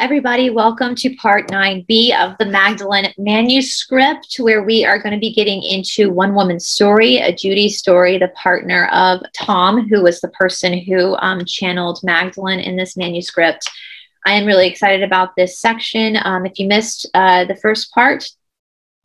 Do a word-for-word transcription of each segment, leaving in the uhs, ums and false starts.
everybody. Welcome to part nine B of the Magdalene Manuscript, where we are going to be getting into one woman's story, a Judy story, the partner of Tom, who was the person who um, channeled Magdalene in this manuscript. I am really excited about this section. Um, if you missed uh, the first part,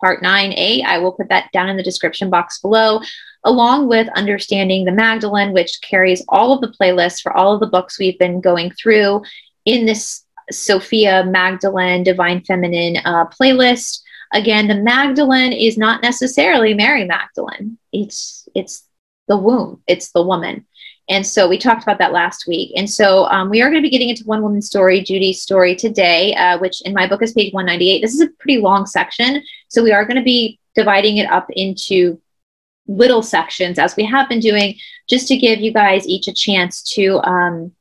part nine A, I will put that down in the description box below, along with Understanding the Magdalene, which carries all of the playlists for all of the books we've been going through in this Sophia Magdalene Divine Feminine uh, playlist. Again, the Magdalene is not necessarily Mary Magdalene. It's, it's the womb. It's the woman. And so we talked about that last week. And so um, we are going to be getting into one woman's story, Judy's story today, uh, which in my book is page one ninety-eight. This is a pretty long section. So we are going to be dividing it up into little sections, as we have been doing, just to give you guys each a chance to um,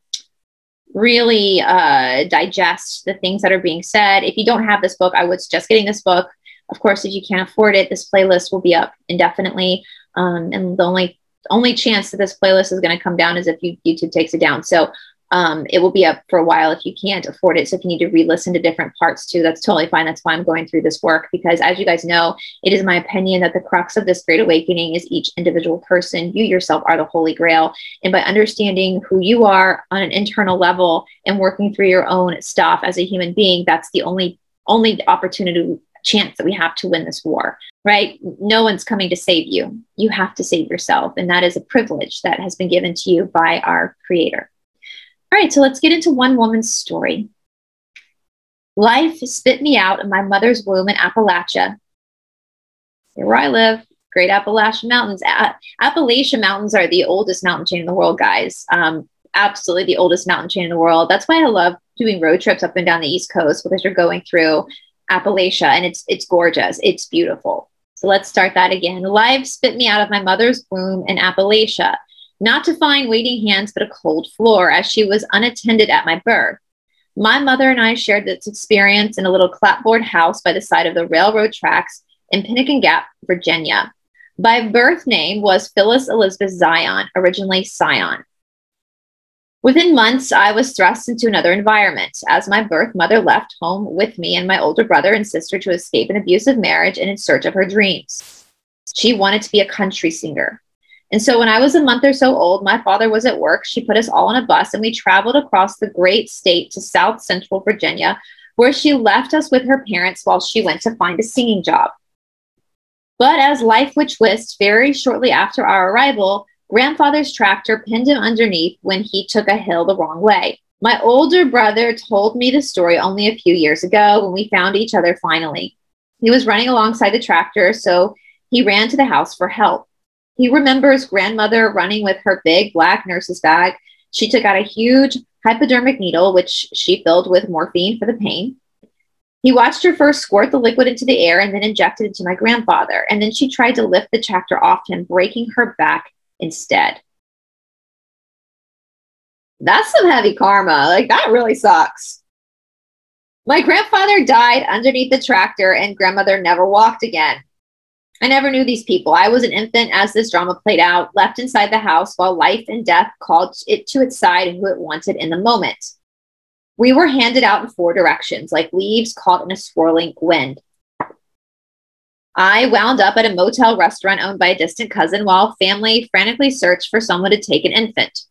really uh, digest the things that are being said. If you don't have this book, I would suggest getting this book. Of course, if you can't afford it, this playlist will be up indefinitely. Um, and the only only chance that this playlist is going to come down is if you, YouTube takes it down. So um, it will be up for a while if you can't afford it. So if you need to re-listen to different parts too, that's totally fine. That's why I'm going through this work, because as you guys know, it is my opinion that the crux of this Great Awakening is each individual person. You yourself are the Holy Grail. And by understanding who you are on an internal level and working through your own stuff as a human being, that's the only, only opportunity, chance that we have to win this war, right? No one's coming to save you. You have to save yourself. And that is a privilege that has been given to you by our Creator. All right, so let's get into one woman's story. Life spit me out of my mother's womb in Appalachia. Here where I live, Great Appalachian Mountains. A Appalachian Mountains are the oldest mountain chain in the world, guys. Um, absolutely the oldest mountain chain in the world. That's why I love doing road trips up and down the East Coast, because you're going through Appalachia and it's it's gorgeous. It's beautiful. So let's start that again. Life spit me out of my mother's womb in Appalachia, not to find waiting hands, but a cold floor, as she was unattended at my birth. My mother and I shared this experience in a little clapboard house by the side of the railroad tracks in Pinnikin Gap, Virginia. By birth name was Phyllis Elizabeth Zion, originally Scion. Within months, I was thrust into another environment, as my birth mother left home with me and my older brother and sister to escape an abusive marriage and in search of her dreams. She wanted to be a country singer. And so when I was a month or so old, my father was at work. She put us all on a bus and we traveled across the great state to South Central Virginia, where she left us with her parents while she went to find a singing job. But as life would twist, very shortly after our arrival, Grandfather's tractor pinned him underneath when he took a hill the wrong way. My older brother told me the story only a few years ago when we found each other finally. He was running alongside the tractor, so he ran to the house for help. He remembers grandmother running with her big black nurse's bag. She took out a huge hypodermic needle, which she filled with morphine for the pain. He watched her first squirt the liquid into the air and then injected it to my grandfather. And then she tried to lift the tractor off him, breaking her back instead. That's some heavy karma. Like, that really sucks. My grandfather died underneath the tractor and grandmother never walked again. I never knew these people. I was an infant as this drama played out, left inside the house while life and death called it to its side and who it wanted in the moment. We were handed out in four directions, like leaves caught in a swirling wind. I wound up at a motel restaurant owned by a distant cousin while family frantically searched for someone to take an infant.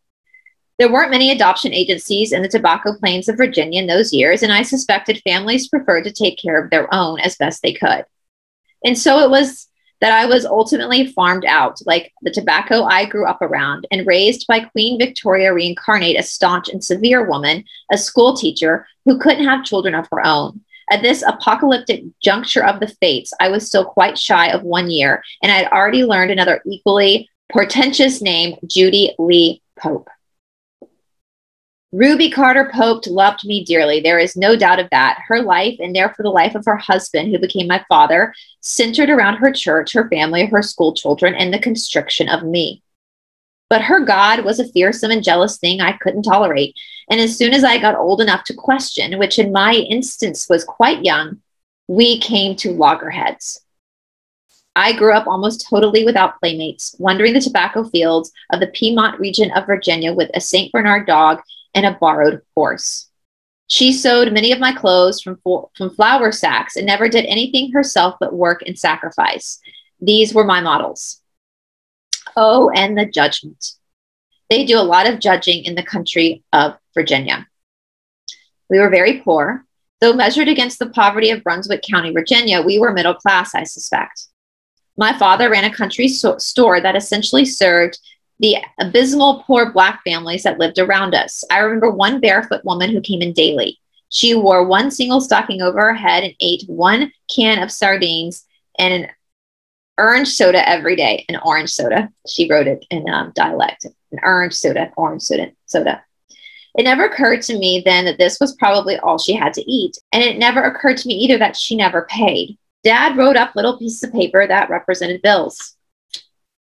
There weren't many adoption agencies in the Tobacco Plains of Virginia in those years, and I suspected families preferred to take care of their own as best they could. And so it was that I was ultimately farmed out, like the tobacco I grew up around, and raised by Queen Victoria Reincarnate, a staunch and severe woman, a school teacher who couldn't have children of her own. At this apocalyptic juncture of the fates, I was still quite shy of one year, and I had already learned another equally portentous name, Judy Lee Pope. Ruby Carter Pope loved me dearly. There is no doubt of that. Her life, and therefore the life of her husband, who became my father, centered around her church, her family, her school children, and the constriction of me. But her God was a fearsome and jealous thing I couldn't tolerate. And as soon as I got old enough to question, which in my instance was quite young, we came to loggerheads. I grew up almost totally without playmates, wandering the tobacco fields of the Piedmont region of Virginia with a Saint Bernard dog and a borrowed horse. She sewed many of my clothes from, from flour sacks and never did anything herself but work and sacrifice. These were my models. Oh, and the judgment. They do a lot of judging in the country of Virginia. We were very poor. Though measured against the poverty of Brunswick County, Virginia, we were middle class, I suspect. My father ran a country so store that essentially served the abysmal poor Black families that lived around us. I remember one barefoot woman who came in daily. She wore one single stocking over her head and ate one can of sardines and an orange soda every day. An orange soda. She wrote it in um, dialect. An orange soda, orange soda, soda. It never occurred to me then that this was probably all she had to eat. And it never occurred to me either that she never paid. Dad wrote up little pieces of paper that represented bills.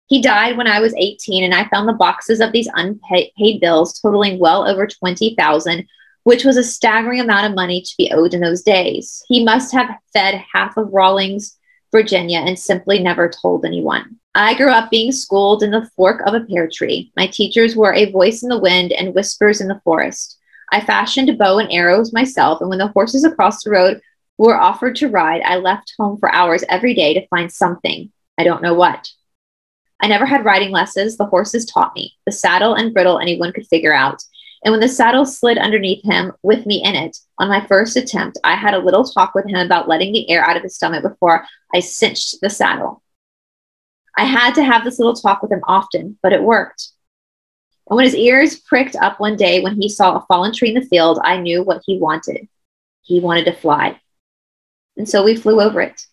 He died when I was eighteen, and I found the boxes of these unpaid bills totaling well over twenty thousand dollars, which was a staggering amount of money to be owed in those days. He must have fed half of Rawlings, Virginia, and simply never told anyone. I grew up being schooled in the fork of a pear tree. My teachers were a voice in the wind and whispers in the forest. I fashioned bow and arrows myself, and when the horses across the road were offered to ride, I left home for hours every day to find something. I don't know what. I never had riding lessons. The horses taught me. The saddle and bridle anyone could figure out. And when the saddle slid underneath him with me in it, on my first attempt, I had a little talk with him about letting the air out of his stomach before I cinched the saddle. I had to have this little talk with him often, but it worked. And when his ears pricked up one day when he saw a fallen tree in the field, I knew what he wanted. He wanted to fly. And so we flew over it.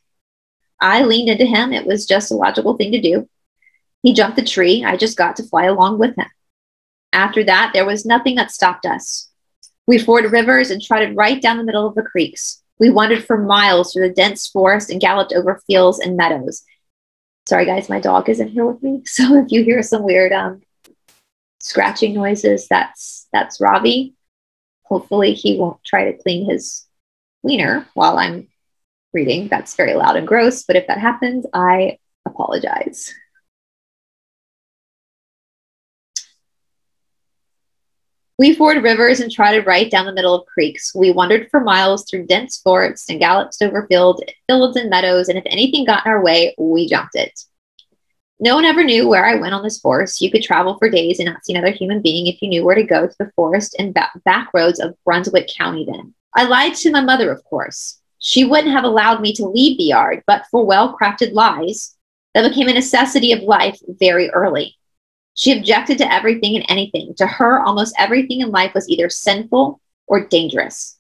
I leaned into him. It was just a logical thing to do. He jumped the tree. I just got to fly along with him. After that, there was nothing that stopped us. We forded rivers and trotted right down the middle of the creeks. We wandered for miles through the dense forest and galloped over fields and meadows. Sorry, guys, my dog isn't here with me. So if you hear some weird um, scratching noises, that's, that's Robbie. Hopefully he won't try to clean his wiener while I'm reading. That's very loud and gross. But if that happens, I apologize. We forded rivers and trotted right down the middle of creeks. We wandered for miles through dense forests and galloped over field, fields and meadows, and if anything got in our way, we jumped it. No one ever knew where I went on this forest. You could travel for days and not see another human being if you knew where to go to the forest and ba back roads of Brunswick County then. I lied to my mother, of course. She wouldn't have allowed me to leave the yard, but for well-crafted lies that became a necessity of life very early. She objected to everything and anything. To her, almost everything in life was either sinful or dangerous.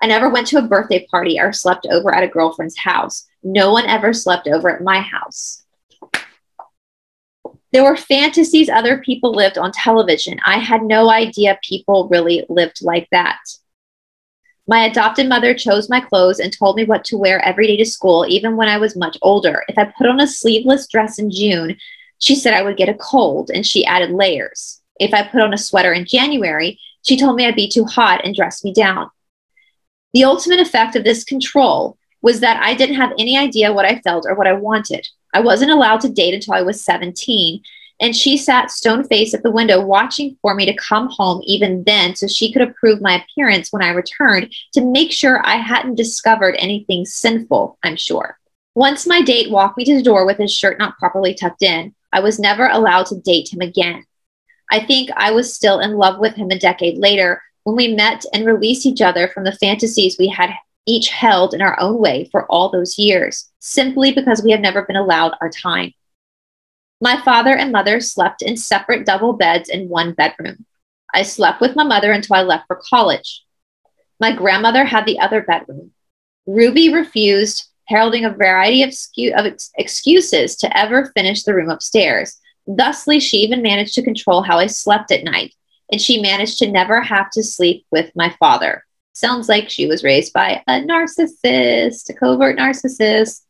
I never went to a birthday party or slept over at a girlfriend's house. No one ever slept over at my house. There were fantasies other people lived on television. I had no idea people really lived like that. My adopted mother chose my clothes and told me what to wear every day to school, even when I was much older. If I put on a sleeveless dress in June, she said I would get a cold, and she added layers. If I put on a sweater in January, she told me I'd be too hot and dressed me down. The ultimate effect of this control was that I didn't have any idea what I felt or what I wanted. I wasn't allowed to date until I was seventeen, and she sat stone-faced at the window watching for me to come home even then so she could approve my appearance when I returned to make sure I hadn't discovered anything sinful, I'm sure. Once my date walked me to the door with his shirt not properly tucked in, I was never allowed to date him again. I think I was still in love with him a decade later when we met and released each other from the fantasies we had each held in our own way for all those years, simply because we have never been allowed our time. My father and mother slept in separate double beds in one bedroom. I slept with my mother until I left for college. My grandmother had the other bedroom. Ruby refused, heralding a variety of excuses to ever finish the room upstairs. Thusly, she even managed to control how I slept at night, and she managed to never have to sleep with my father. Sounds like she was raised by a narcissist, a covert narcissist.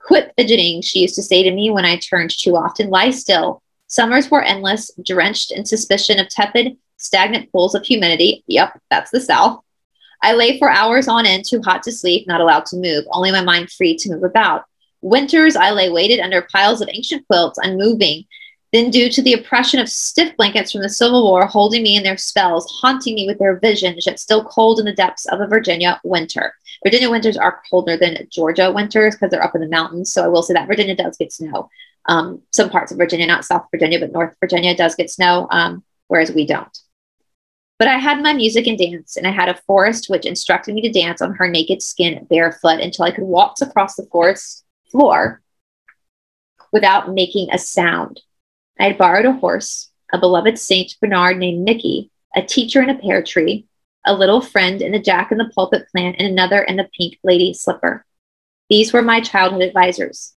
Quit fidgeting, she used to say to me when I turned too often. Lie still. Summers were endless, drenched in suspicion of tepid, stagnant pools of humidity. Yep, that's the South. I lay for hours on end, too hot to sleep, not allowed to move, only my mind free to move about. Winters, I lay weighted under piles of ancient quilts, unmoving, Then due to the oppression of stiff blankets from the Civil War holding me in their spells, haunting me with their visions, yet still cold in the depths of a Virginia winter. Virginia winters are colder than Georgia winters because they're up in the mountains. So I will say that Virginia does get snow. Um, some parts of Virginia, not South Virginia, but North Virginia does get snow, um, whereas we don't. But I had my music and dance, and I had a forest which instructed me to dance on her naked skin barefoot until I could waltz across the forest floor without making a sound. I had borrowed a horse, a beloved Saint Bernard named Mickey, a teacher in a pear tree, a little friend in the jack-in-the-pulpit plant, and another in the pink lady slipper. These were my childhood advisors.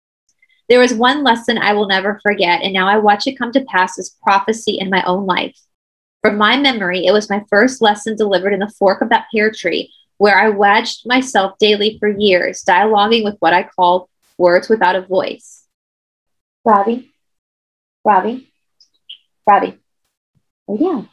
There was one lesson I will never forget, and now I watch it come to pass as prophecy in my own life. From my memory, it was my first lesson delivered in the fork of that pear tree, where I wedged myself daily for years, dialoguing with what I call words without a voice. Robbie. Robbie, Robbie, lay down.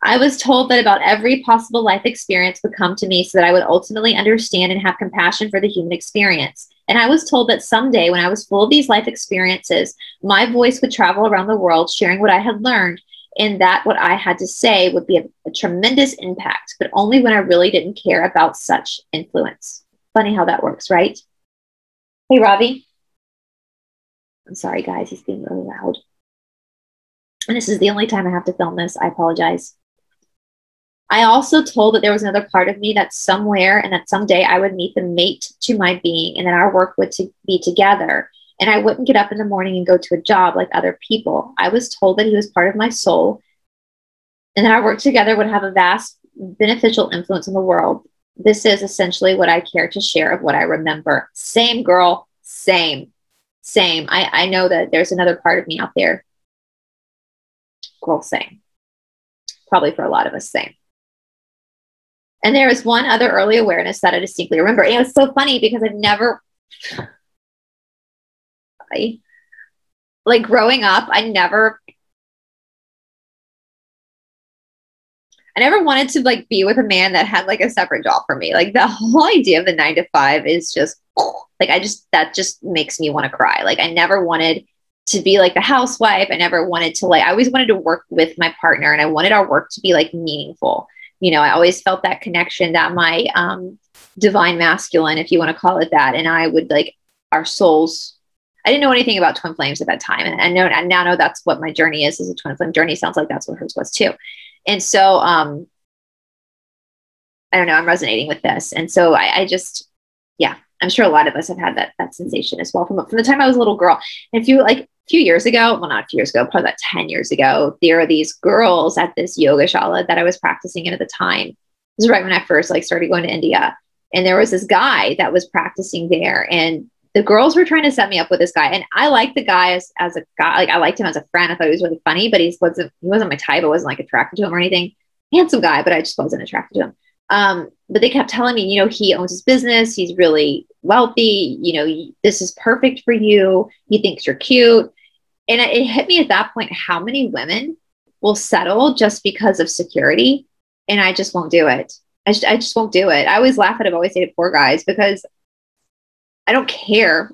I was told that about every possible life experience would come to me so that I would ultimately understand and have compassion for the human experience. And I was told that someday when I was full of these life experiences, my voice would travel around the world sharing what I had learned, and that what I had to say would be a, a tremendous impact, but only when I really didn't care about such influence. Funny how that works, right? Hey, Robbie. I'm sorry, guys. He's being really loud. And this is the only time I have to film this. I apologize. I also told that there was another part of me that's somewhere, and that someday I would meet the mate to my being, and that our work would to be together. And I wouldn't get up in the morning and go to a job like other people. I was told that he was part of my soul, and that our work together would have a vast beneficial influence on the world. This is essentially what I care to share of what I remember. Same girl, same, same. I, I know that there's another part of me out there. Girl, same. Probably for a lot of us, same. And there is one other early awareness that I distinctly remember. And it was so funny because I've never, I, like growing up, I never, I never wanted to like be with a man that had like a separate job for me. Like the whole idea of the nine to five is just like, I just, that just makes me want to cry. Like I never wanted to be like the housewife. I never wanted to like, I always wanted to work with my partner, and I wanted our work to be like meaningful. You know, I always felt that connection that my um, divine masculine, if you want to call it that, and I would like our souls. I didn't know anything about twin flames at that time. And I know, I now know that's what my journey is, is a twin flame journey. Sounds like that's what hers was too. And so, um, I don't know, I'm resonating with this. And so I, I just, yeah, I'm sure a lot of us have had that, that sensation as well from, from the time I was a little girl. And if you like a few years ago, well, not a few years ago, probably about ten years ago, there are these girls at this yoga shala that I was practicing in at the time. This is right when I first like started going to India. And there was this guy that was practicing there, and the girls were trying to set me up with this guy. And I liked the guy as, as a guy. Like I liked him as a friend. I thought he was really funny, but he wasn't, he wasn't my type. I wasn't like attracted to him or anything. Handsome guy, but I just wasn't attracted to him. Um, but they kept telling me, you know, he owns his business. He's really wealthy. You know, this is perfect for you. He thinks you're cute. And it hit me at that point, how many women will settle just because of security? And I just won't do it. I just, I just won't do it. I always laugh at, I've always dated poor guys because I don't care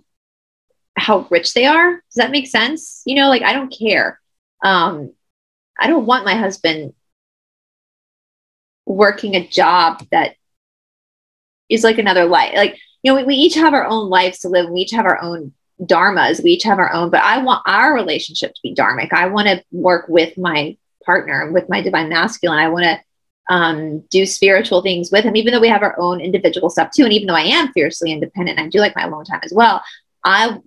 how rich they are. Does that make sense? You know, like I don't care. Um, I don't want my husband working a job that is like another life. Like, you know, we, we each have our own lives to live. We each have our own dharmas. We each have our own, but I want our relationship to be dharmic. I want to work with my partner, with my divine masculine. I want to Um, do spiritual things with him, even though we have our own individual stuff too. And even though I am fiercely independent, I do like my alone time as well. I,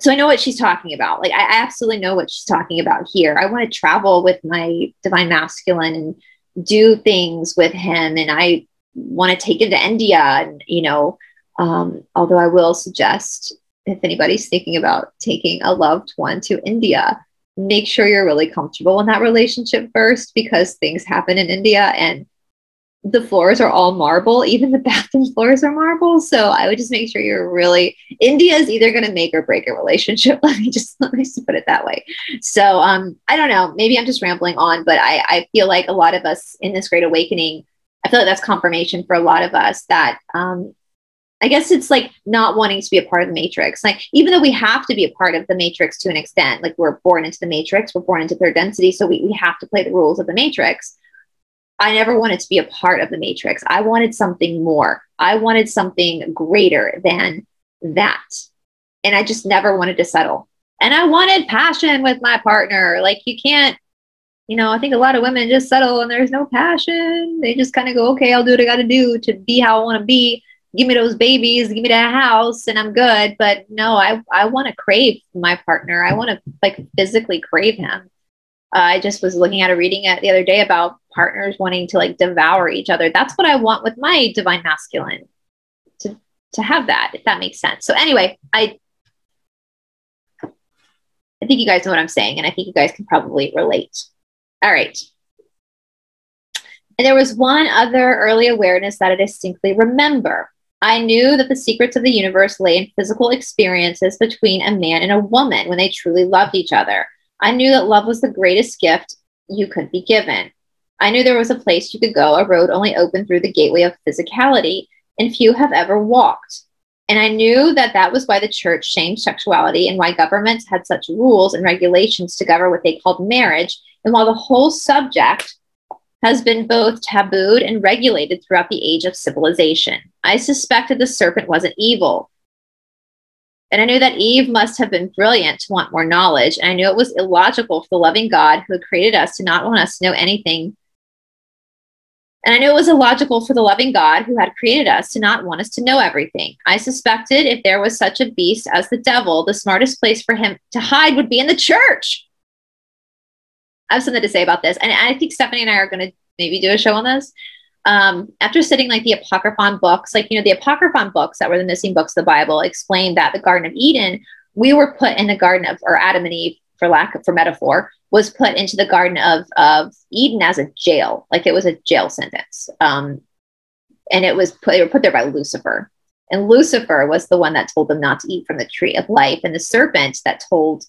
so I know what she's talking about. Like, I absolutely know what she's talking about here. I want to travel with my divine masculine and do things with him. And I want to take him to India. And, you know, um, although I will suggest if anybody's thinking about taking a loved one to India, make sure you're really comfortable in that relationship first, because things happen in India and the floors are all marble. Even the bathroom floors are marble. So I would just make sure you're really, India is either going to make or break a relationship. Let me just, let me just put it that way. So um, I don't know, maybe I'm just rambling on, but I, I feel like a lot of us in this great awakening, I feel like that's confirmation for a lot of us that um, I guess it's like not wanting to be a part of the matrix. Like, even though we have to be a part of the matrix to an extent, like we're born into the matrix, we're born into third density. So we, we have to play the rules of the matrix. I never wanted to be a part of the matrix. I wanted something more. I wanted something greater than that. And I just never wanted to settle. And I wanted passion with my partner. Like, you can't, you know, I think a lot of women just settle and there's no passion. They just kind of go, okay, I'll do what I got to do to be how I want to be. Give me those babies, give me that house, and I'm good. But no, I, I want to crave my partner. I want to like physically crave him. Uh, I just was looking at a reading at the other day about partners wanting to like devour each other. That's what I want with my divine masculine, to, to have that, if that makes sense. So anyway, I, I think you guys know what I'm saying, and I think you guys can probably relate. All right. And there was one other early awareness that I distinctly remember. I knew that the secrets of the universe lay in physical experiences between a man and a woman when they truly loved each other. I knew that love was the greatest gift you could be given. I knew there was a place you could go, a road only open through the gateway of physicality, and few have ever walked. And I knew that that was why the church shamed sexuality and why governments had such rules and regulations to govern what they called marriage. And while the whole subject has been both tabooed and regulated throughout the age of civilization, I suspected the serpent wasn't evil. And I knew that Eve must have been brilliant to want more knowledge. And I knew it was illogical for the loving God who had created us to not want us to know anything. And I knew it was illogical for the loving God who had created us to not want us to know everything. I suspected if there was such a beast as the devil, the smartest place for him to hide would be in the church. I have something to say about this. And I think Stephanie and I are going to maybe do a show on this. Um, after studying like the Apocryphon books, like, you know, the Apocryphon books that were the missing books of the Bible explained that the Garden of Eden, we were put in the Garden of, or Adam and Eve, for lack of, for metaphor, was put into the Garden of, of Eden as a jail. Like, it was a jail sentence. Um, and it was put, they were put there by Lucifer. And Lucifer was the one that told them not to eat from the tree of life. And the serpent that told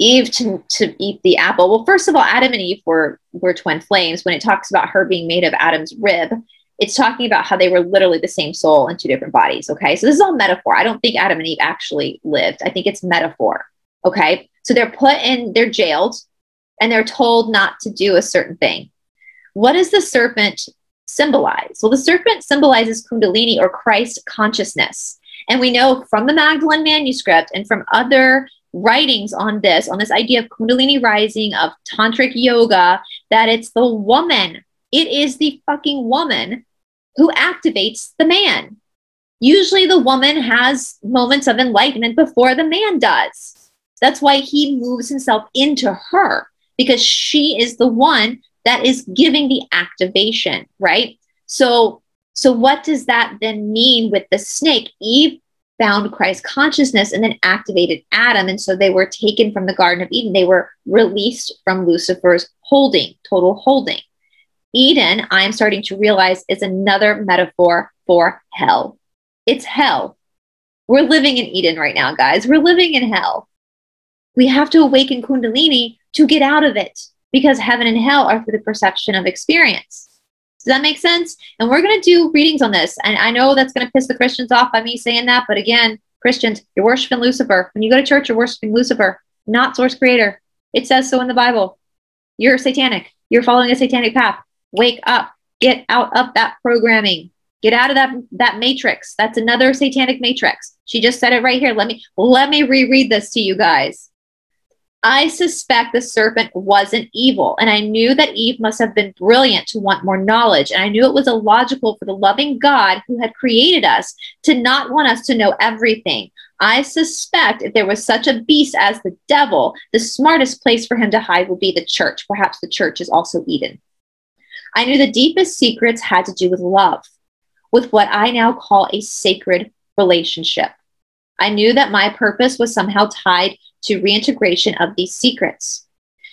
Eve to, to eat the apple. Well, first of all, Adam and Eve were, were twin flames. When it talks about her being made of Adam's rib, it's talking about how they were literally the same soul in two different bodies. Okay. So this is all metaphor. I don't think Adam and Eve actually lived. I think it's metaphor. Okay. So they're put in, they're jailed, and they're told not to do a certain thing. What does the serpent symbolize? Well, the serpent symbolizes Kundalini, or Christ consciousness. And we know from the Magdalene manuscript and from other writings on this, on this idea of Kundalini rising, of tantric yoga, that it's the woman. It is the fucking woman who activates the man. Usually the woman has moments of enlightenment before the man does. That's why he moves himself into her, because she is the one that is giving the activation, right? So, so what does that then mean with the snake? Eve found Christ consciousness and then activated Adam. And so they were taken from the Garden of Eden. They were released from Lucifer's holding, total holding. Eden, I'm starting to realize, is another metaphor for hell. It's hell. We're living in Eden right now, guys. We're living in hell. We have to awaken Kundalini to get out of it, because heaven and hell are for the perception of experience. Does that make sense? And we're going to do readings on this. And I know that's going to piss the Christians off by me saying that. But again, Christians, you're worshiping Lucifer. When you go to church, you're worshiping Lucifer, not source creator. It says so in the Bible. You're satanic. You're following a satanic path. Wake up. Get out of that programming. Get out of that, that matrix. That's another satanic matrix. She just said it right here. Let me, let me reread this to you guys. I suspect the serpent wasn't evil, and I knew that Eve must have been brilliant to want more knowledge, and I knew it was illogical for the loving God who had created us to not want us to know everything. I suspect if there was such a beast as the devil, the smartest place for him to hide would be the church. Perhaps the church is also Eden. I knew the deepest secrets had to do with love, with what I now call a sacred relationship. I knew that my purpose was somehow tied to reintegration of these secrets.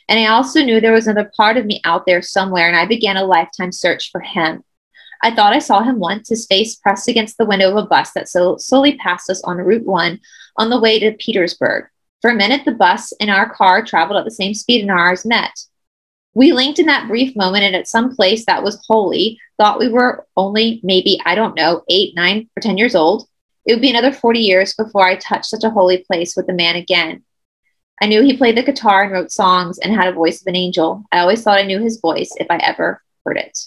And I also knew there was another part of me out there somewhere, and I began a lifetime search for him. I thought I saw him once, his face pressed against the window of a bus that so slowly passed us on Route one on the way to Petersburg. For a minute, the bus and our car traveled at the same speed, and ours met. We linked in that brief moment, and at some place that was holy, thought we were only maybe, I don't know, eight, nine, or ten years old. It would be another forty years before I touched such a holy place with the man again. I knew he played the guitar and wrote songs and had a voice of an angel. I always thought I knew his voice if I ever heard it.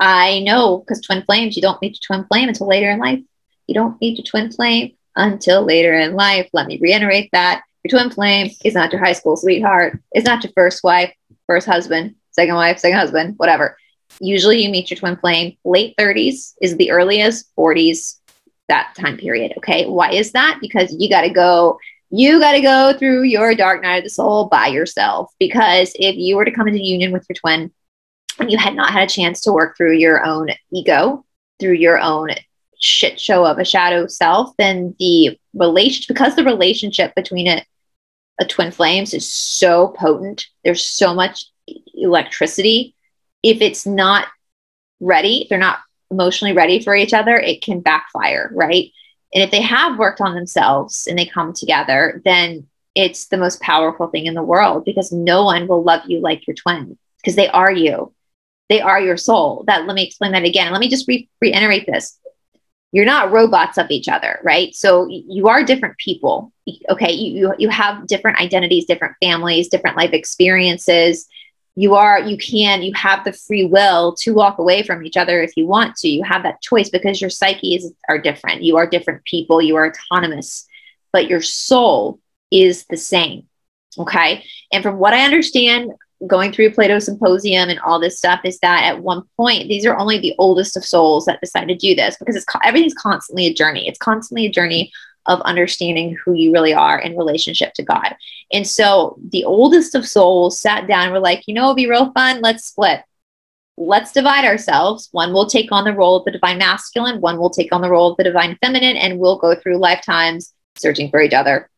I know, because twin flames, you don't need to twin flame until later in life. You don't need to twin flame until later in life. Let me reiterate that. Your twin flame is not your high school sweetheart. It's not your first wife, first husband, second wife, second husband, whatever. Usually you meet your twin flame. Late thirties is the earliest, forties, that time period. Okay. Why is that? Because you got to go, you got to go through your dark night of the soul by yourself. Because if you were to come into union with your twin and you had not had a chance to work through your own ego, through your own shit show of a shadow self, then the relationship, because the relationship between a, a twin flames is so potent, there's so much electricity. If it's not ready, they're not emotionally ready for each other, it can backfire, right? And if they have worked on themselves and they come together, then it's the most powerful thing in the world, because no one will love you like your twin, because they are you. They are your soul. That, let me explain that again. Let me just re reiterate this. You're not robots of each other, right? So you are different people, okay? You, you, you have different identities, different families, different life experiences. You are, you can, you have the free will to walk away from each other if you want to. You have that choice because your psyches are different. You are different people. You are autonomous, but your soul is the same, okay? And from what I understand, going through Plato's Symposium and all this stuff, is that at one point, these are only the oldest of souls that decide to do this, because it's, everything's constantly a journey. It's constantly a journey of understanding who you really are in relationship to God. And so the oldest of souls sat down and were like, you know, it'd be real fun. Let's split. Let's divide ourselves. One will take on the role of the divine masculine. One will take on the role of the divine feminine, and we'll go through lifetimes searching for each other.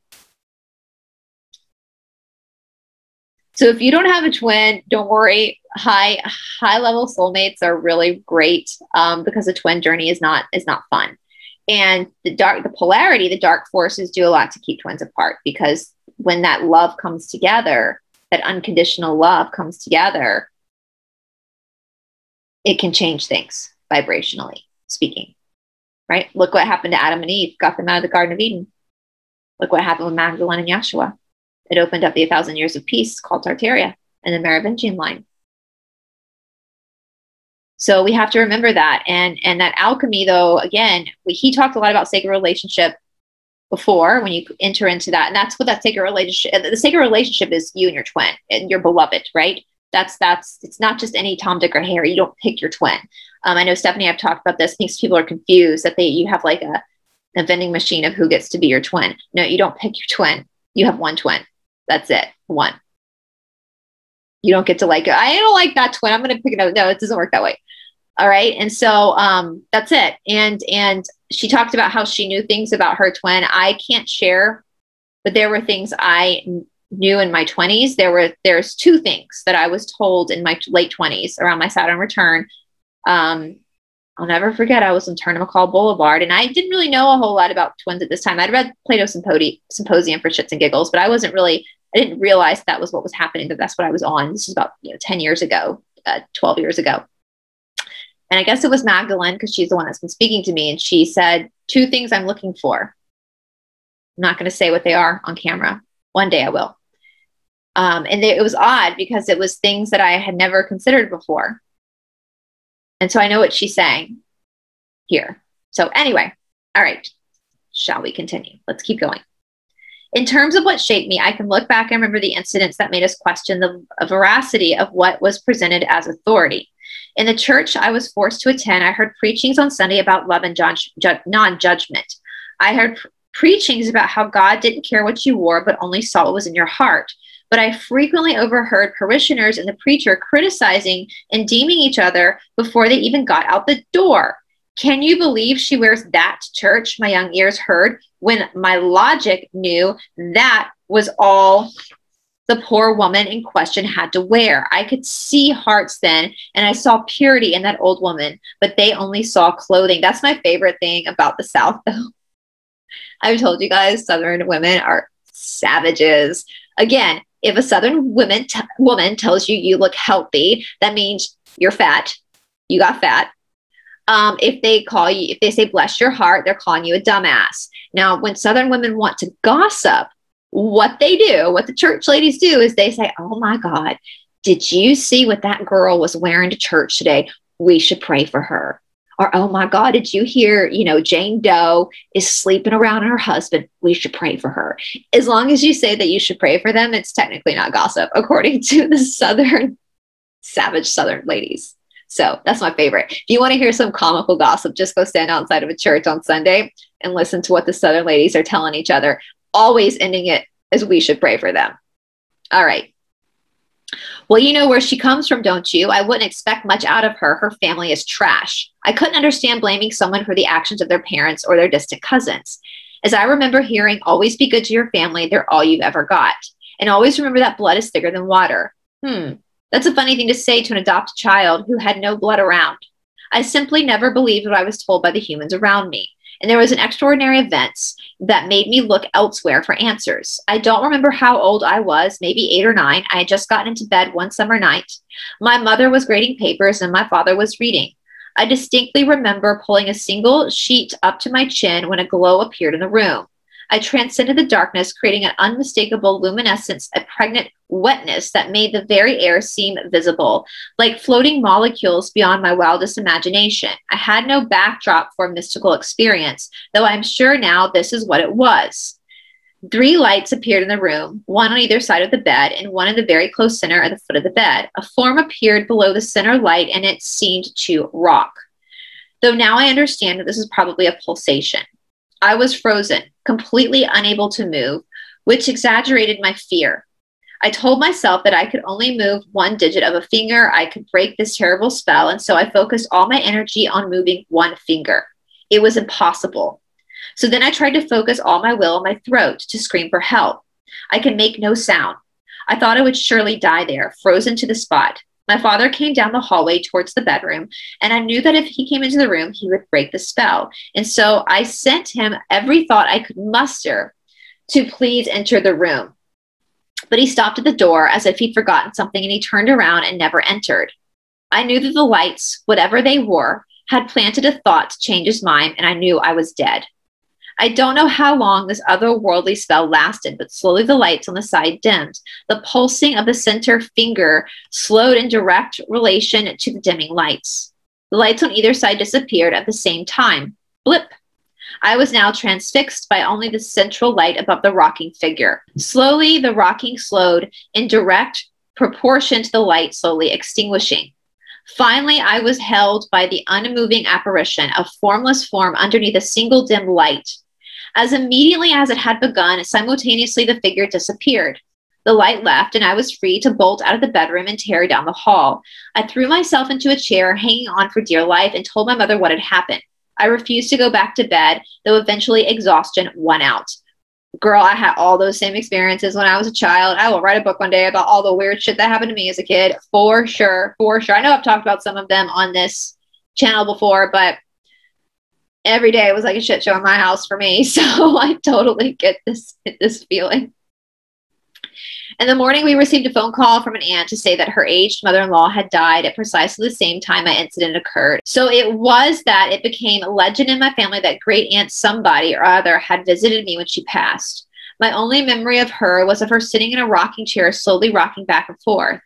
So if you don't have a twin, don't worry. High, high level soulmates are really great, um, because the twin journey is not, is not fun. And the dark, the polarity, the dark forces do a lot to keep twins apart, because when that love comes together, that unconditional love comes together, it can change things vibrationally speaking, right? Look what happened to Adam and Eve, got them out of the Garden of Eden. Look what happened with Magdalene and Yahshua. It opened up the a thousand years of peace called Tartaria and the Merovingian line. So we have to remember that. And, and that alchemy, though, again, we, he talked a lot about sacred relationship before, when you enter into that. And that's what that sacred relationship, the sacred relationship is you and your twin and your beloved, right? That's, that's, it's not just any Tom, Dick, or Harry. You don't pick your twin. Um, I know, Stephanie, I've talked about this. Thinks people are confused that they, you have like a, a vending machine of who gets to be your twin. No, you don't pick your twin. You have one twin. That's it. One. You don't get to like, I don't like that twin, I'm going to pick another. No, it doesn't work that way. All right. And so um, that's it. And, and she talked about how she knew things about her twin. I can't share, but there were things I knew in my twenties. There were, there's two things that I was told in my late twenties around my Saturn return. Um, I'll never forget. I was on Turner McCall Boulevard, and I didn't really know a whole lot about twins at this time. I'd read Plato's Symposium for shits and giggles, but I wasn't really, I didn't realize that was what was happening, that that's what I was on. This was about, you know, ten years ago, uh, twelve years ago. And I guess it was Magdalene, because she's the one that's been speaking to me. And she said, two things I'm looking for. I'm not going to say what they are on camera. One day I will. Um, and they, it was odd, because it was things that I had never considered before. And so I know what she's saying here. So anyway, all right. Shall we continue? Let's keep going. In terms of what shaped me, I can look back and remember the incidents that made us question the veracity of what was presented as authority. In the church I was forced to attend, I heard preachings on Sunday about love and non-judgment. I heard preachings about how God didn't care what you wore, but only saw what was in your heart. But I frequently overheard parishioners and the preacher criticizing and deeming each other before they even got out the door. Can you believe she wears that to church? My young ears heard, when my logic knew that was all the poor woman in question had to wear. I could see hearts then, and I saw purity in that old woman, but they only saw clothing. That's my favorite thing about the South, though. I've told you guys, Southern women are savages. Again, if a Southern woman, t woman tells you you look healthy, that means you're fat. You got fat. Um, if they call you, if they say, bless your heart, they're calling you a dumbass. Now, when Southern women want to gossip, what they do, what the church ladies do is they say, oh my God, did you see what that girl was wearing to church today? We should pray for her. Or, oh my God, did you hear, you know, Jane Doe is sleeping around her husband. We should pray for her. As long as you say that you should pray for them, it's technically not gossip, according to the Southern, savage Southern ladies. So that's my favorite. If you want to hear some comical gossip, just go stand outside of a church on Sunday and listen to what the Southern ladies are telling each other, always ending it as we should pray for them. All right. Well, you know where she comes from, don't you? I wouldn't expect much out of her. Her family is trash. I couldn't understand blaming someone for the actions of their parents or their distant cousins. As I remember hearing, always be good to your family. They're all you've ever got. And always remember that blood is thicker than water. Hmm. That's a funny thing to say to an adopted child who had no blood around. I simply never believed what I was told by the humans around me. And there was an extraordinary event that made me look elsewhere for answers. I don't remember how old I was, maybe eight or nine. I had just gotten into bed one summer night. My mother was grading papers and my father was reading. I distinctly remember pulling a single sheet up to my chin when a glow appeared in the room. I transcended the darkness, creating an unmistakable luminescence, a pregnant wetness that made the very air seem visible, like floating molecules beyond my wildest imagination. I had no backdrop for a mystical experience, though I'm sure now this is what it was. Three lights appeared in the room, one on either side of the bed and one in the very close center at the foot of the bed. A form appeared below the center light and it seemed to rock. Though now I understand that this is probably a pulsation. I was frozen, completely unable to move, which exaggerated my fear. I told myself that I could only move one digit of a finger. I could break this terrible spell, and so I focused all my energy on moving one finger. It was impossible. So then I tried to focus all my will on my throat to scream for help. I could make no sound. I thought I would surely die there, frozen to the spot. My father came down the hallway towards the bedroom, and I knew that if he came into the room, he would break the spell. And so I sent him every thought I could muster to please enter the room. But he stopped at the door as if he'd forgotten something, and he turned around and never entered. I knew that the lights, whatever they were, had planted a thought to change his mind, and I knew I was dead. I don't know how long this otherworldly spell lasted, but slowly the lights on the side dimmed. The pulsing of the center finger slowed in direct relation to the dimming lights. The lights on either side disappeared at the same time. Blip. I was now transfixed by only the central light above the rocking figure. Slowly, the rocking slowed in direct proportion to the light slowly extinguishing. Finally, I was held by the unmoving apparition, a formless form underneath a single dim light. As immediately as it had begun, simultaneously the figure disappeared. The light left, and I was free to bolt out of the bedroom and tear down the hall. I threw myself into a chair, hanging on for dear life, and told my mother what had happened. I refused to go back to bed, though eventually exhaustion won out. Girl, I had all those same experiences when I was a child. I will write a book one day about all the weird shit that happened to me as a kid, for sure, for sure. I know I've talked about some of them on this channel before, but every day it was like a shit show in my house for me. So I totally get this, this feeling. In the morning, we received a phone call from an aunt to say that her aged mother-in-law had died at precisely the same time my incident occurred. So it was that it became a legend in my family that great aunt somebody or other had visited me when she passed. My only memory of her was of her sitting in a rocking chair, slowly rocking back and forth.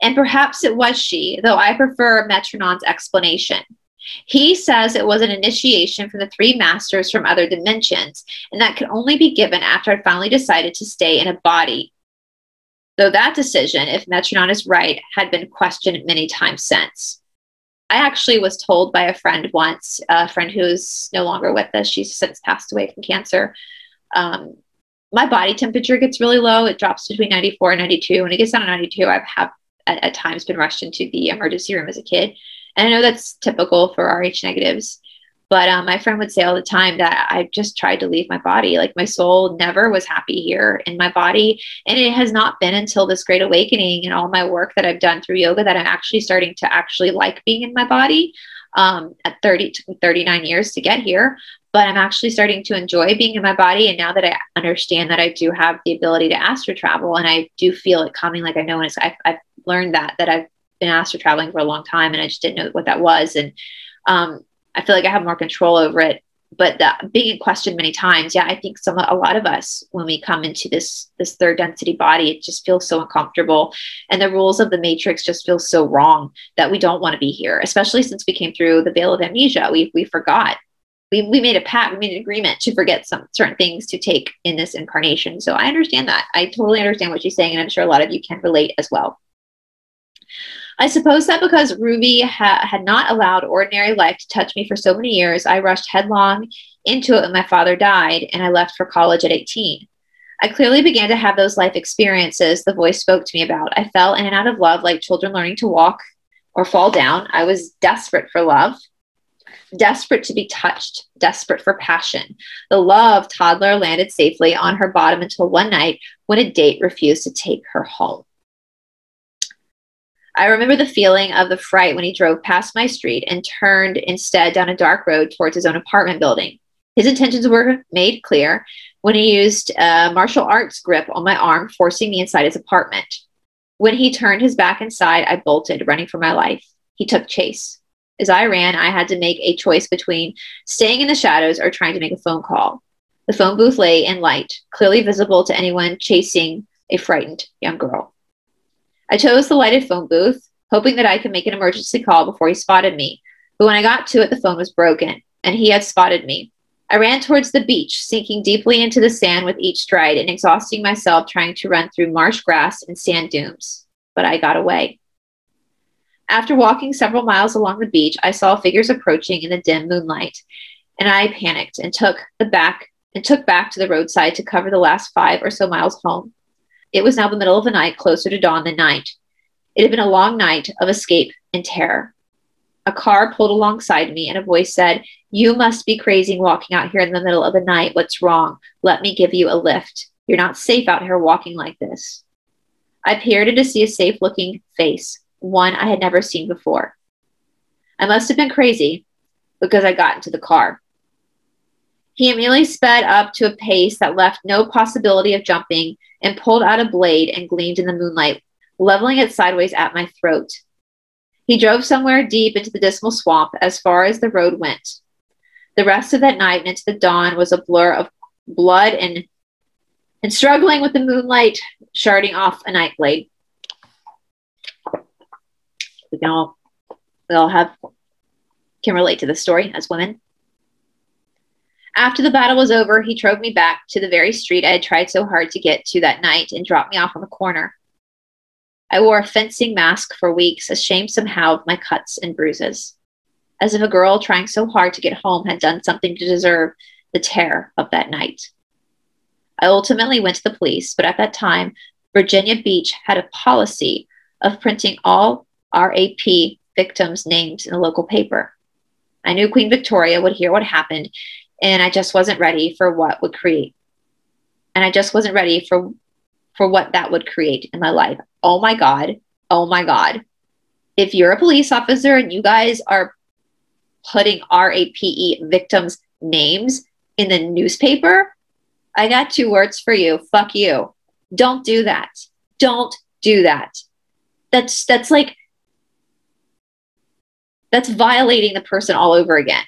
And perhaps it was she, though I prefer Metronon's explanation. He says it was an initiation from the three masters from other dimensions, and that could only be given after I finally decided to stay in a body. Though that decision, if Metronon is right, had been questioned many times since. I actually was told by a friend once, a friend who's no longer with us, she's since passed away from cancer. Um, my body temperature gets really low. It drops between ninety-four and ninety-two. When it gets down to ninety-two, I've have, at, at times been rushed into the emergency room as a kid. And I know that's typical for R H negatives. But um, my friend would say all the time that I just tried to leave my body. Like my soul never was happy here in my body. And it has not been until this great awakening and all my work that I've done through yoga that I'm actually starting to actually like being in my body. Um, at thirty, thirty-nine years to get here. But I'm actually starting to enjoy being in my body. And now that I understand that I do have the ability to astral travel and I do feel it coming, like I know it's, I've, I've learned that, that I've been astral traveling for a long time and I just didn't know what that was. And um, I feel like I have more control over it. But the big question many times, yeah, I think some, a lot of us, when we come into this, this third density body, it just feels so uncomfortable. And the rules of the matrix just feel so wrong that we don't want to be here, especially since we came through the veil of amnesia. We, we forgot, we, we made a pact, we made an agreement to forget some certain things to take in this incarnation. So I understand that. I totally understand what she's saying. And I'm sure a lot of you can relate as well. I suppose that because Ruby ha had not allowed ordinary life to touch me for so many years, I rushed headlong into it when my father died and I left for college at eighteen. I clearly began to have those life experiences the voice spoke to me about. I fell in and out of love like children learning to walk or fall down. I was desperate for love, desperate to be touched, desperate for passion. The love toddler landed safely on her bottom until one night when a date refused to take her home. I remember the feeling of the fright when he drove past my street and turned instead down a dark road towards his own apartment building. His intentions were made clear when he used a martial arts grip on my arm, forcing me inside his apartment. When he turned his back inside, I bolted, running for my life. He took chase. As I ran, I had to make a choice between staying in the shadows or trying to make a phone call. The phone booth lay in light, clearly visible to anyone chasing a frightened young girl. I chose the lighted phone booth, hoping that I could make an emergency call before he spotted me. But when I got to it, the phone was broken, and he had spotted me. I ran towards the beach, sinking deeply into the sand with each stride and exhausting myself trying to run through marsh grass and sand dunes. But I got away. After walking several miles along the beach, I saw figures approaching in the dim moonlight, and I panicked and took the back and took back to the roadside to cover the last five or so miles home. It was now the middle of the night, closer to dawn than night. It had been a long night of escape and terror. A car pulled alongside me and a voice said, "You must be crazy walking out here in the middle of the night. What's wrong? Let me give you a lift. You're not safe out here walking like this." I peered in to see a safe-looking face, one I had never seen before. I must have been crazy because I got into the car. He immediately sped up to a pace that left no possibility of jumping and pulled out a blade and gleamed in the moonlight, leveling it sideways at my throat. He drove somewhere deep into the dismal swamp as far as the road went. The rest of that night and into the dawn was a blur of blood and, and struggling with the moonlight, sharding off a night blade. We can all, we all have, can relate to this story as women. After the battle was over, he drove me back to the very street I had tried so hard to get to that night and dropped me off on the corner. I wore a fencing mask for weeks, ashamed somehow of my cuts and bruises, as if a girl trying so hard to get home had done something to deserve the terror of that night. I ultimately went to the police, but at that time, Virginia Beach had a policy of printing all R A P victims' names in the local paper. I knew Queen Victoria would hear what happened, and I just wasn't ready for what would create. And I just wasn't ready for, for what that would create in my life. Oh my God. Oh my God. If you're a police officer and you guys are putting R A P E victims' names in the newspaper, I got two words for you. Fuck you. Don't do that. Don't do that. That's, that's like, that's violating the person all over again.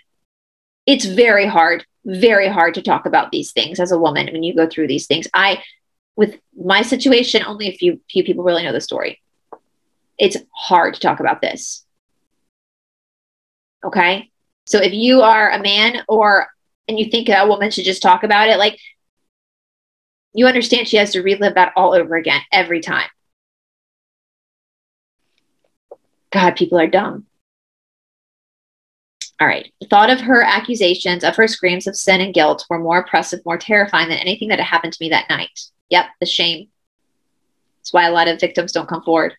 It's very hard, very hard to talk about these things as a woman when you go through these things. I, with my situation, only a few, few people really know the story. It's hard to talk about this. Okay? So if you are a man or, and you think a woman should just talk about it, like, you understand she has to relive that all over again, every time. God, people are dumb. All right. The thought of her accusations, of her screams of sin and guilt were more oppressive, more terrifying than anything that had happened to me that night. Yep, the shame. That's why a lot of victims don't come forward.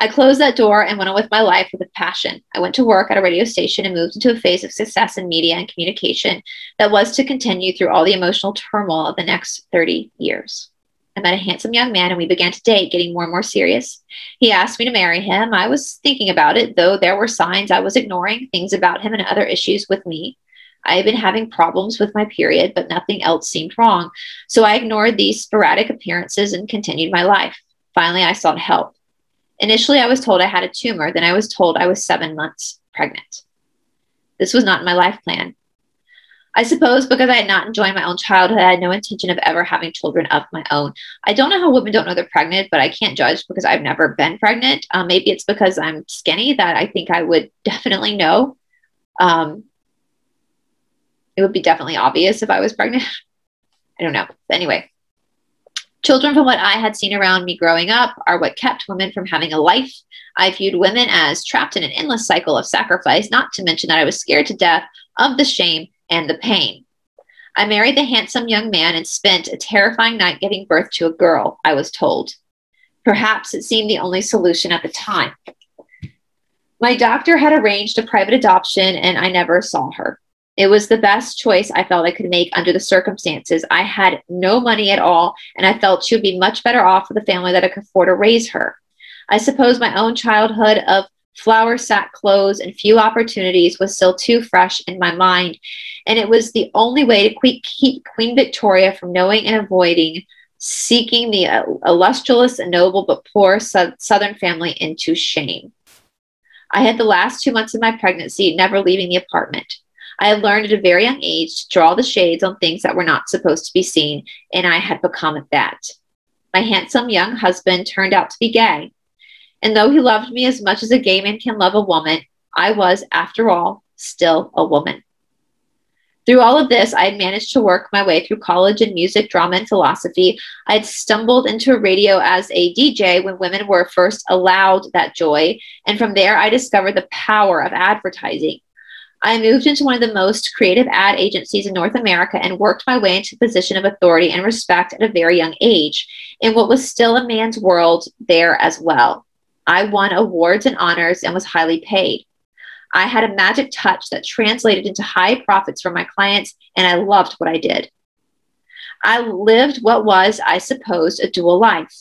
I closed that door and went on with my life with a passion. I went to work at a radio station and moved into a phase of success in media and communication that was to continue through all the emotional turmoil of the next thirty years. I met a handsome young man and we began to date, getting more and more serious. He asked me to marry him. I was thinking about it, though there were signs I was ignoring, things about him and other issues with me. I had been having problems with my period, but nothing else seemed wrong. So I ignored these sporadic appearances and continued my life. Finally, I sought help. Initially, I was told I had a tumor. Then I was told I was seven months pregnant. This was not my life plan. I suppose because I had not enjoyed my own childhood, I had no intention of ever having children of my own. I don't know how women don't know they're pregnant, but I can't judge because I've never been pregnant. Uh, maybe it's because I'm skinny that I think I would definitely know. Um, it would be definitely obvious if I was pregnant. I don't know. But anyway, children from what I had seen around me growing up are what kept women from having a life. I viewed women as trapped in an endless cycle of sacrifice, not to mention that I was scared to death of the shame and the pain. I married the handsome young man and spent a terrifying night giving birth to a girl, I was told. Perhaps it seemed the only solution at the time. My doctor had arranged a private adoption and I never saw her. It was the best choice I felt I could make under the circumstances. I had no money at all, and I felt she would be much better off with a family that I could afford to raise her. I suppose my own childhood of flour sack clothes and few opportunities was still too fresh in my mind, and it was the only way to keep Queen Victoria from knowing and avoiding seeking the uh, illustrious and noble but poor su- Southern family into shame. I had the last two months of my pregnancy never leaving the apartment. I had learned at a very young age to draw the shades on things that were not supposed to be seen, and I had become that. My handsome young husband turned out to be gay. And though he loved me as much as a gay man can love a woman, I was, after all, still a woman. Through all of this, I had managed to work my way through college in music, drama, and philosophy. I had stumbled into radio as a D J when women were first allowed that joy, and from there I discovered the power of advertising. I moved into one of the most creative ad agencies in North America and worked my way into a position of authority and respect at a very young age in what was still a man's world there as well. I won awards and honors and was highly paid. I had a magic touch that translated into high profits for my clients, and I loved what I did. I lived what was, I suppose, a dual life.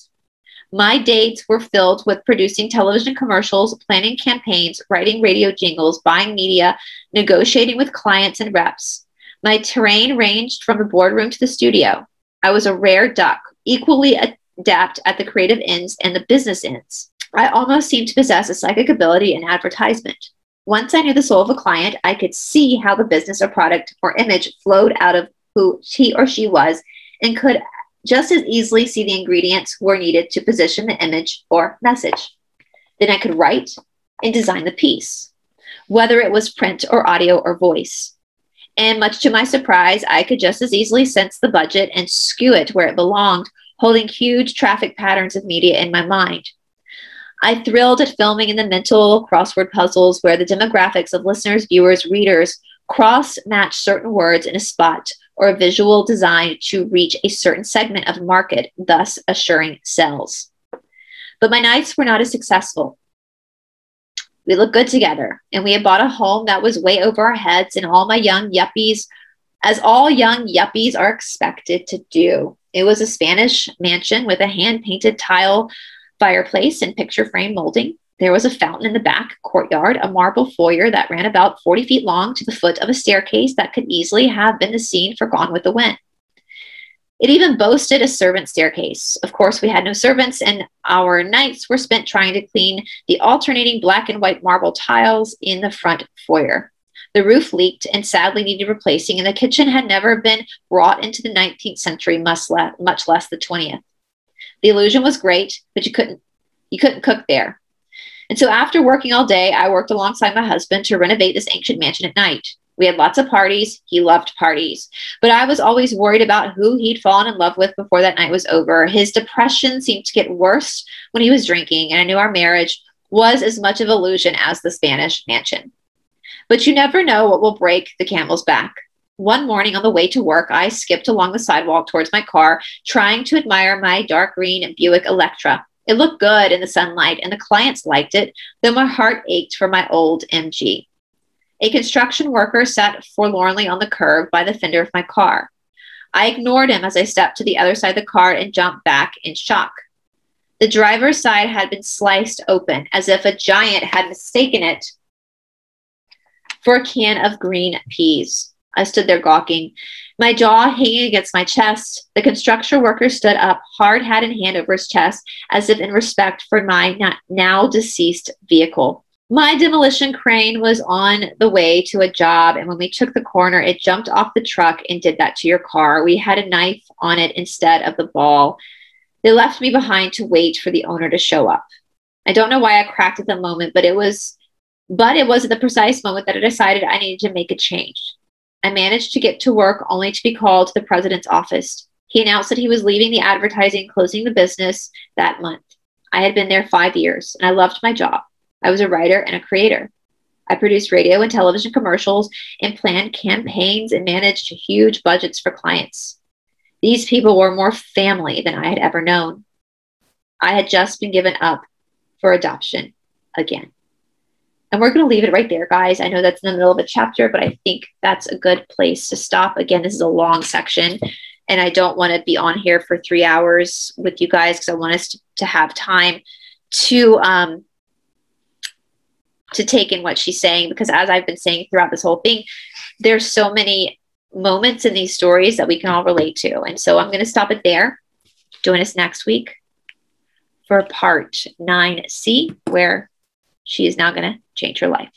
My dates were filled with producing television commercials, planning campaigns, writing radio jingles, buying media, negotiating with clients and reps. My terrain ranged from the boardroom to the studio. I was a rare duck, equally adept at the creative ends and the business ends. I almost seemed to possess a psychic ability in advertisement. Once I knew the soul of a client, I could see how the business or product or image flowed out of who he or she was, and could just as easily see the ingredients were needed to position the image or message. Then I could write and design the piece, whether it was print or audio or voice. And much to my surprise, I could just as easily sense the budget and skew it where it belonged, holding huge traffic patterns of media in my mind. I thrilled at filming in the mental crossword puzzles where the demographics of listeners, viewers, readers cross-match certain words in a spot or a visual design to reach a certain segment of the market, thus assuring sales. But my nights were not as successful. We looked good together, and we had bought a home that was way over our heads, and all my young yuppies, as all young yuppies are expected to do. It was a Spanish mansion with a hand-painted tile fireplace and picture frame molding. There was a fountain in the back courtyard, a marble foyer that ran about forty feet long to the foot of a staircase that could easily have been the scene for Gone with the Wind. It even boasted a servant staircase. Of course, we had no servants, and our nights were spent trying to clean the alternating black and white marble tiles in the front foyer. The roof leaked and sadly needed replacing, and the kitchen had never been brought into the nineteenth century, much less the twentieth. The illusion was great, but you couldn't, you couldn't cook there. And so after working all day, I worked alongside my husband to renovate this ancient mansion at night. We had lots of parties. He loved parties. But I was always worried about who he'd fallen in love with before that night was over. His depression seemed to get worse when he was drinking, and I knew our marriage was as much of an illusion as the Spanish mansion. But you never know what will break the camel's back. One morning on the way to work, I skipped along the sidewalk towards my car, trying to admire my dark green Buick Electra. It looked good in the sunlight, and the clients liked it, though my heart ached for my old M G. A construction worker sat forlornly on the curb by the fender of my car. I ignored him as I stepped to the other side of the car and jumped back in shock. The driver's side had been sliced open, as if a giant had mistaken it for a can of green peas. I stood there gawking, my jaw hanging against my chest. The construction worker stood up, hard hat in hand over his chest, as if in respect for my now deceased vehicle. My demolition crane was on the way to a job, and when we took the corner, it jumped off the truck and did that to your car. We had a knife on it instead of the ball. They left me behind to wait for the owner to show up. I don't know why I cracked at the moment, but it was, but it was at the precise moment that I decided I needed to make a change. I managed to get to work only to be called to the president's office. He announced that he was leaving the advertising, closing the business that month. I had been there five years, and I loved my job. I was a writer and a creator. I produced radio and television commercials and planned campaigns and managed huge budgets for clients. These people were more family than I had ever known. I had just been given up for adoption again. And we're going to leave it right there, guys. I know that's in the middle of a chapter, but I think that's a good place to stop. Again, this is a long section, and I don't want to be on here for three hours with you guys because I want us to have time to... Um, to take in what she's saying, because as I've been saying throughout this whole thing, there's so many moments in these stories that we can all relate to. And so I'm going to stop it there. Join us next week for part nine C, where she is now going to change her life.